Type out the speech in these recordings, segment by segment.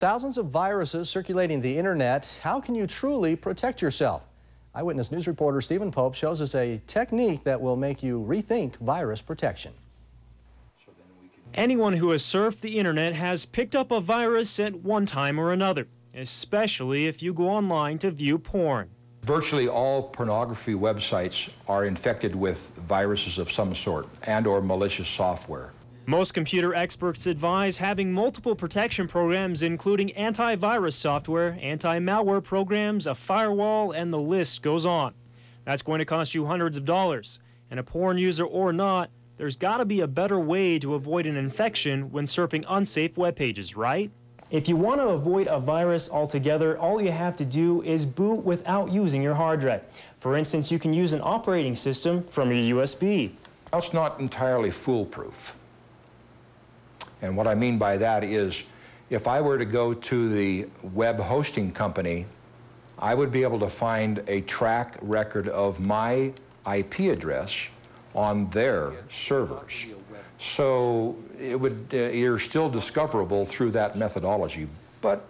Thousands of viruses circulating the internet. How can you truly protect yourself? Eyewitness News reporter Steven Pope shows us a technique that will make you rethink virus protection. Anyone who has surfed the internet has picked up a virus at one time or another, especially if you go online to view porn. Virtually all pornography websites are infected with viruses of some sort and or malicious software. Most computer experts advise having multiple protection programs, including antivirus software, anti-malware programs, a firewall, and the list goes on. That's going to cost you hundreds of dollars. And a porn user or not, there's got to be a better way to avoid an infection when surfing unsafe web pages, right? If you want to avoid a virus altogether, all you have to do is boot without using your hard drive. For instance, you can use an operating system from your USB. That's not entirely foolproof. And what I mean by that is, if I were to go to the web hosting company, I would be able to find a track record of my IP address on their servers. So it would, you're still discoverable through that methodology. But,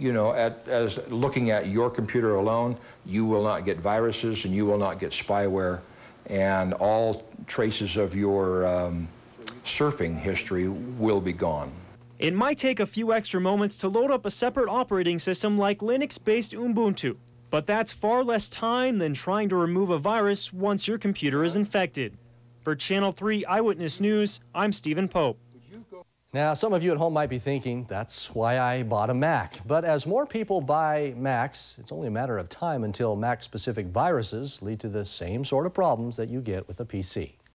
you know, as looking at your computer alone, you will not get viruses and you will not get spyware, and all traces of your surfing history will be gone. It might take a few extra moments to load up a separate operating system like Linux-based Ubuntu, but that's far less time than trying to remove a virus once your computer is infected. For Channel 3 Eyewitness News, I'm Steven Pope. Now, some of you at home might be thinking, that's why I bought a Mac. But as more people buy Macs, it's only a matter of time until Mac-specific viruses lead to the same sort of problems that you get with a PC.